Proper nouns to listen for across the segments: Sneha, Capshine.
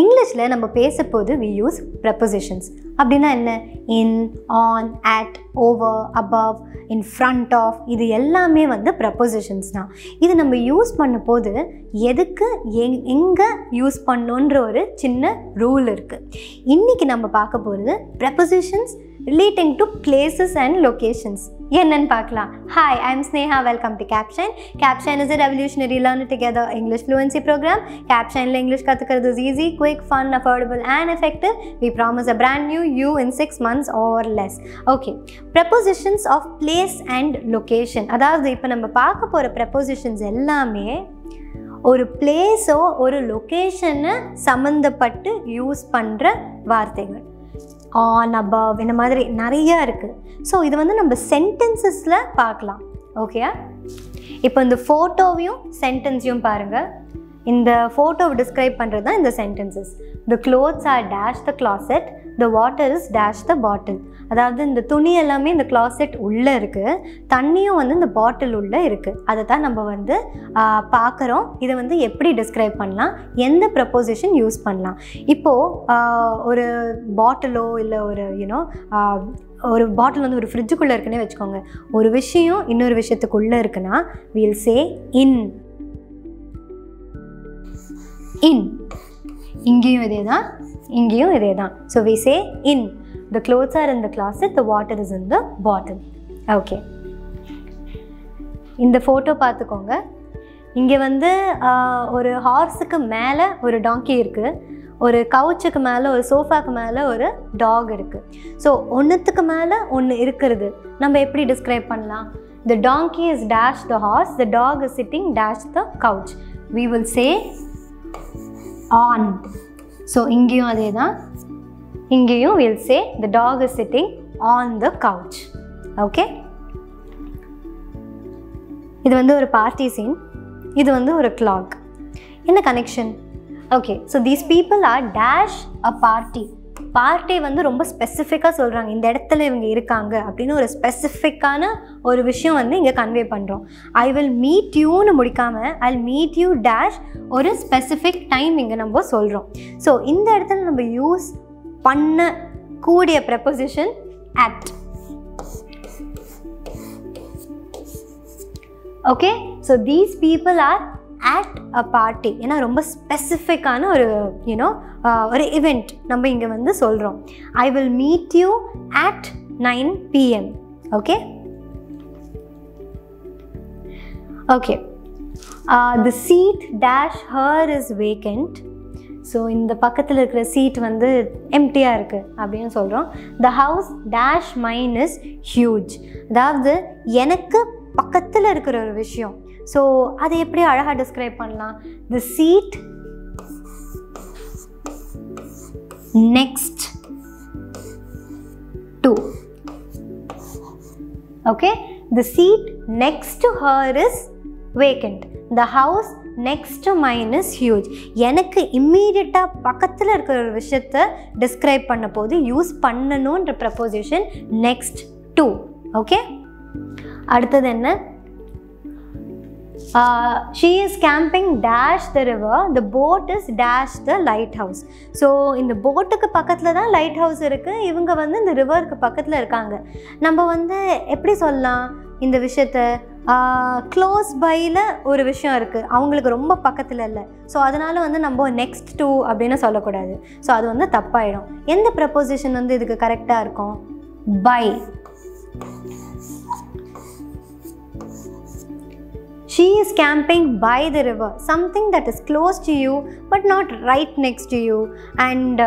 English la நம்ம பேசும்போது we use prepositions. அப்படினா என்ன? In, on, at, over, above, in front of, இது எல்லாமே வந்து prepositions தான். இது நம்ம யூஸ் பண்ணும்போது எதுக்கு எங்க யூஸ் பண்ணணும்ன்ற ஒரு சின்ன ரூல் இருக்கு. இன்னைக்கு நம்ம பார்க்க போறது prepositions relating to places and locations. என்னன்னு பார்க்கலாம். Hi, I'm Sneha. Welcome to Capshine. Capshine is a revolutionary learn together English fluency program. Capshine la English kathukiradhu is easy, quick, fun, affordable and effective. We promise a brand new you in 6 months or less. Okay. Prepositions of place and location. அதாவது இப்போ நம்ம பார்க்க போற prepositions எல்லாமே ஒரு பிளேஸோ ஒரு லொகேஷனை சம்மந்தப்பட்டு use பண்ணுற வார்த்தைகள். ஆன், அபவ் இந்த மாதிரி நிறையா இருக்குது. ஸோ இது வந்து நம்ம சென்டென்சஸில் பார்க்கலாம். ஓகேயா? இப்போ இந்த ஃபோட்டோவையும் சென்டென்ஸையும் பாருங்கள். இந்த ஃபோட்டோவை டிஸ்கிரைப் பண்ணுறது தான் இந்த sentences. The clothes are dash the closet, the water is dash the bottle. அதாவது இந்த துணி எல்லாமே இந்த க்ளாசெட் உள்ளே இருக்குது, தண்ணியும் வந்து இந்த பாட்டில் உள்ளே இருக்குது. அதை தான் நம்ம வந்து பார்க்குறோம். இதை வந்து எப்படி டிஸ்கிரைப் பண்ணலாம், எந்த ப்ரப்போசிஷன் யூஸ் பண்ணலாம். இப்போது ஒரு பாட்டிலோ இல்லை ஒரு ஒரு பாட்டில் வந்து ஒரு ஃப்ரிட்ஜுக்குள்ளே இருக்குன்னே வச்சுக்கோங்க. ஒரு விஷயம் இன்னொரு விஷயத்துக்குள்ளே இருக்குன்னா we'll say in. In. இங்கேயும் இதே தான், இங்கேயும் இதே தான். So we say in. The clothes are in the closet, the water is in the bottle. Okay. இந்த ஃபோட்டோ பார்த்துக்கோங்க. இங்கே வந்து ஒரு ஹார்ஸுக்கு மேலே ஒரு டாங்கி இருக்குது, ஒரு கவுச்சுக்கு மேலே ஒரு சோஃபாவுக்கு மேலே ஒரு டாக் இருக்குது. ஸோ ஒன்றுத்துக்கு மேலே ஒன்று இருக்கிறது நம்ம எப்படி டிஸ்கிரைப் பண்ணலாம்? The donkey is dash the horse, the dog is sitting dash the couch. We will say on. So இங்கேயும் அதே தான், இங்கேயும் we'll say the dog is sitting on the couch. Okay. இது வந்து ஒரு பார்ட்டி சீன், இது வந்து ஒரு கிளாக். என்ன connection? Okay. So these people are dash a party. Party வந்து ரொம்ப ஸ்பெசிஃபிக்காக சொல்கிறாங்க, இந்த இடத்துல இவங்க இருக்காங்க அப்படின்னு ஒரு ஸ்பெசிஃபிக்கான ஒரு விஷயம் வந்து இங்கே கன்வே பண்ணுறோம். ஐ வில் மீட் யூன்னு முடிக்காமல் I will meet you dash ஒரு ஸ்பெசிஃபிக் டைம் இங்கே நம்ம சொல்கிறோம். ஸோ இந்த இடத்துல நம்ம யூஸ் பண்ண கூடிய preposition at. Okay. So these people are at a party. ஏன்னா ரொம்ப ஸ்பெசிஃபிக்கான ஒரு ஒரு இவெண்ட் நம்ம இங்கே வந்து சொல்கிறோம். I will meet you at 9 PM. Okay. Okay. The seat dash her is vacant. So இந்த பக்கத்தில் இருக்கிற சீட் வந்து எம்டியாக இருக்குது அப்படின்னு சொல்கிறோம். The house dash mine is huge. அதாவது எனக்கு பக்கத்தில் இருக்கிற ஒரு விஷயம். ஸோ அதை எப்படி அழகாக டிஸ்கிரைப் பண்ணலாம்? The seat next to. Okay. The seat next to her is vacant. The house next to mine is huge. எனக்கு இம்மீடியட்டாக பக்கத்தில் இருக்கிற ஒரு விஷயத்தை டிஸ்கிரைப் பண்ண போது யூஸ் பண்ணணுன்ற ப்ரப்போசிஷன் நெக்ஸ்ட் டு. ஓகே. அடுத்தது என்ன? she is camping dash the river, the boat is dash the lighthouse. So இந்த போட்டுக்கு பக்கத்தில் தான் லைட் ஹவுஸ் இருக்குது, இவங்க வந்து இந்த ரிவருக்கு பக்கத்தில் இருக்காங்க. நம்ம வந்து எப்படி சொல்லலாம் இந்த விஷயத்தை? க்ளோஸ் பையில் ஒரு விஷயம் இருக்குது, அவங்களுக்கு ரொம்ப பக்கத்தில் இல்லை. ஸோ அதனால் வந்து நம்ம நெக்ஸ்ட் டூ அப்படின்னு சொல்லக்கூடாது. ஸோ அது வந்து தப்பாயிடும். எந்த ப்ரப்போசிஷன் வந்து இதுக்கு கரெக்டாக இருக்கும்? By. She is camping by the river, something that is close to you but not right next to you. And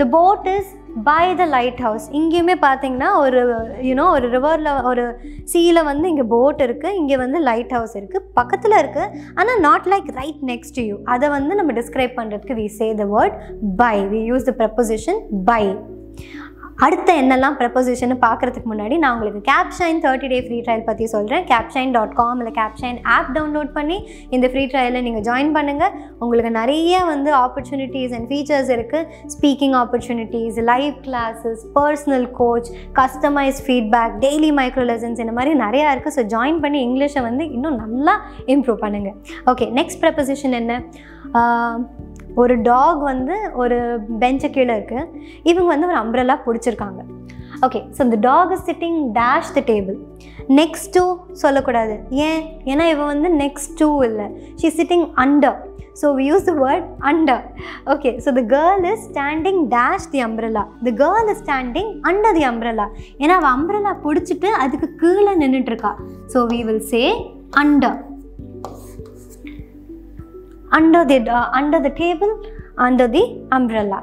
the boat is by the lighthouse. இங்கேயுமே பார்த்தீங்கன்னா ஒரு ஒரு ரிவரில் ஒரு சீயில் வந்து இங்கே போட் இருக்குது, இங்கே வந்து லைட் ஹவுஸ் இருக்குது, பக்கத்தில் இருக்குது, ஆனால் not like right next to you. அதை வந்து நம்ம டிஸ்கிரைப் பண்ணுறதுக்கு we say the word by. We use the preposition by. அடுத்த என்னெல்லாம் ப்ரப்போசிஷன் பார்க்குறதுக்கு முன்னாடி நான் உங்களுக்கு கேப்ஷைன் 30-day ஃப்ரீ ட்ரையல் பற்றி சொல்கிறேன். capshine.com இல்லை கேப்ஷைன் ஆப் டவுன்லோட் பண்ணி இந்த ஃப்ரீ ட்ரையலில் நீங்கள் ஜாயின் பண்ணுங்கள். உங்களுக்கு நிறைய வந்து ஆப்பர்ச்சுனிட்டிஸ் அண்ட் ஃபீச்சர்ஸ் இருக்குது. Speaking opportunities, live classes, personal coach, customise feedback, daily micro lessons, இந்த மாதிரி நிறையா இருக்குது. ஸோ ஜாயின் பண்ணி இங்கிலீஷை வந்து இன்னும் நல்லா இம்ப்ரூவ் பண்ணுங்கள். ஓகே. நெக்ஸ்ட் ப்ரப்போசிஷன் என்ன? ஒரு டாக் வந்து ஒரு பெஞ்ச் கீழ இருக்கு இவங்க வந்து ஒரு அம்ப்ரெல்லா புடிச்சிருக்காங்க okay so the dog is sitting dash the table next to சொல்ல கூடாது ஏன்னா இவ வந்து next to இல்ல she is sitting under so we use the word under okay so the girl is standing dash the umbrella the girl is standing under the umbrella ஏன்னா அவ umbrella புடிச்சிட்டு அதுக்கு கீழ நின்னுட்டு இருக்கா so we will say under under the table under the umbrella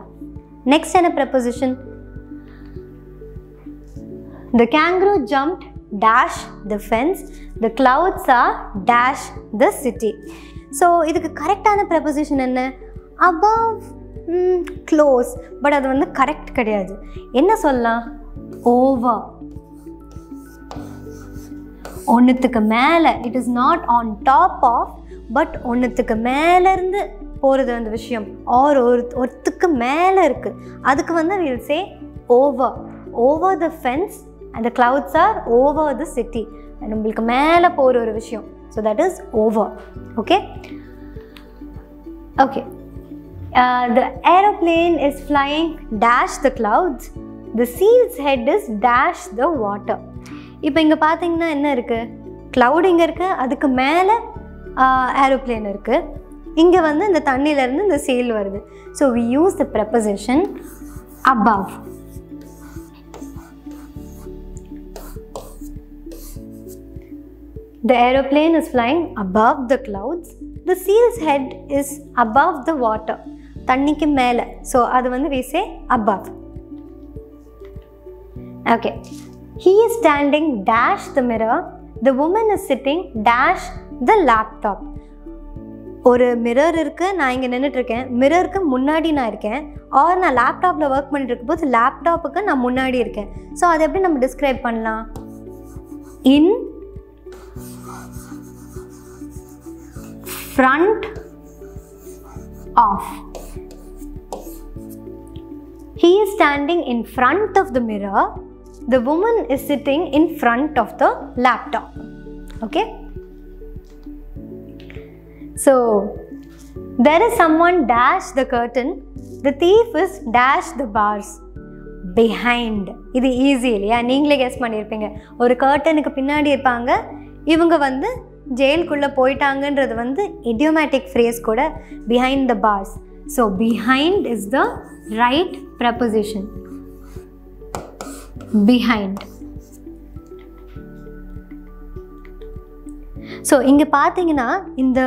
next in a preposition the kangaroo jumped dash the fence the clouds are dash the city so idukku correct ana preposition enna above close but adu vandu correct kediyadu enna solla over onnathukku mele it is not on top of but ஒன்றுத்துக்கு மேலேருந்து போகிறது அந்த விஷயம் R ஒருத்துக்கு மேலே இருக்குது அதுக்கு வந்து we'll say over over the fence and the clouds are over the city நம்மளுக்கு மேலே போகிற ஒரு விஷயம் so that is over okay okay the aeroplane is flying dash the clouds the seal's head is dash the water இப்போ இங்கே பார்த்தீங்கன்னா என்ன இருக்குது cloud இங்கே இருக்குது அதுக்கு மேலே aeroplane irukku inga vandu indha thannila irundhu indha sail varudhu so we use the preposition above the aeroplane is flying above the clouds the seal's head is above the water thanniki mele so adu vandu we say above okay he is standing dash the mirror the woman is sitting dash the laptop ஒரு mirror இருக்கு நான் இங்க நின்னுட்டு இருக்கேன் மிரருக்கு முன்னாடி நான் இருக்கேன் R நான் லேப்டாப்ல வர்க் பண்ணிட்டு இருக்கும்போது லேப்டாப்புக்கு நான் முன்னாடி இருக்கேன் சோ அது எப்படி நம்ம டிஸ்கிரைப் பண்ணலாம் in front of he is standing in front of the mirror the woman is sitting in front of the laptop okay so there is someone dash the curtain the thief is dash the bars behind இது easy இல்லையா நீங்களே guess பண்ணிருப்பீங்க ஒரு கர்ட்டனுக்கு பின்னாடி இருப்பாங்க இவங்க வந்து ஜெயிலுக்குள்ள போய்ட்டாங்கன்றது வந்து idiomatic phrase கூட behind the bars so behind is the right preposition behind so இங்கே பார்த்தீங்கன்னா இந்த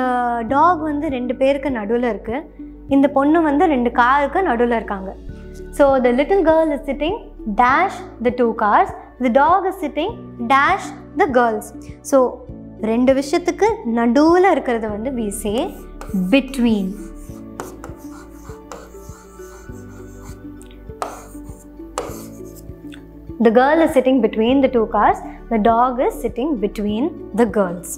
டாக் வந்து ரெண்டு பேருக்கு நடுவில் இருக்குது இந்த பொண்ணு வந்து ரெண்டு காருக்கு நடுவில் இருக்காங்க so the little girl is sitting dash the two cars the dog is sitting dash the girls so ரெண்டு விஷயத்துக்கு நடுவில் இருக்கிறது வந்து we say between the girl is sitting between the two cars the dog is sitting between the girls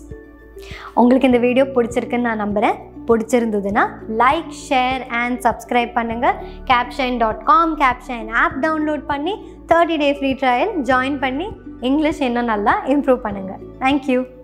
உங்களுக்கு இந்த video பிடிச்சிருக்குன்னு நான் நம்புறேன் பிடிச்சிருந்ததுன்னா லைக் ஷேர் அண்ட் சப்ஸ்கிரைப் பண்ணுங்க capshine.com capshine ஆப் டவுன்லோட் பண்ணி 30 day free trial ஜாயின் பண்ணி English இன்னும் நல்லா இம்ப்ரூவ் பண்ணுங்க thank you